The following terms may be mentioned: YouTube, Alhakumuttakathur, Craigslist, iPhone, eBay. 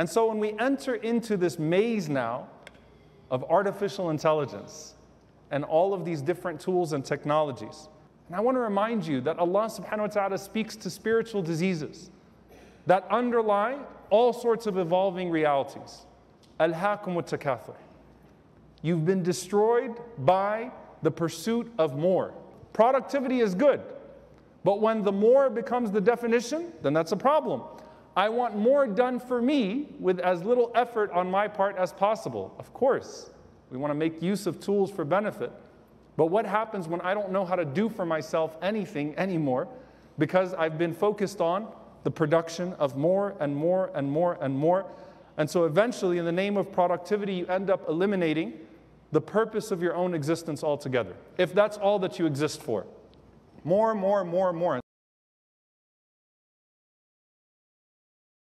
And so when we enter into this maze now of artificial intelligence and all of these different tools and technologies, and I want to remind you that Allah subhanahu wa ta'ala speaks to spiritual diseases that underlie all sorts of evolving realities. Alhakumuttakathur. You've been destroyed by the pursuit of more. Productivity is good, but when the more becomes the definition, then that's a problem. I want more done for me with as little effort on my part as possible. Of course, we want to make use of tools for benefit. But what happens when I don't know how to do for myself anything anymore because I've been focused on the production of more and more and more and more? And so eventually, in the name of productivity, you end up eliminating the purpose of your own existence altogether, if that's all that you exist for. More, more, more, more.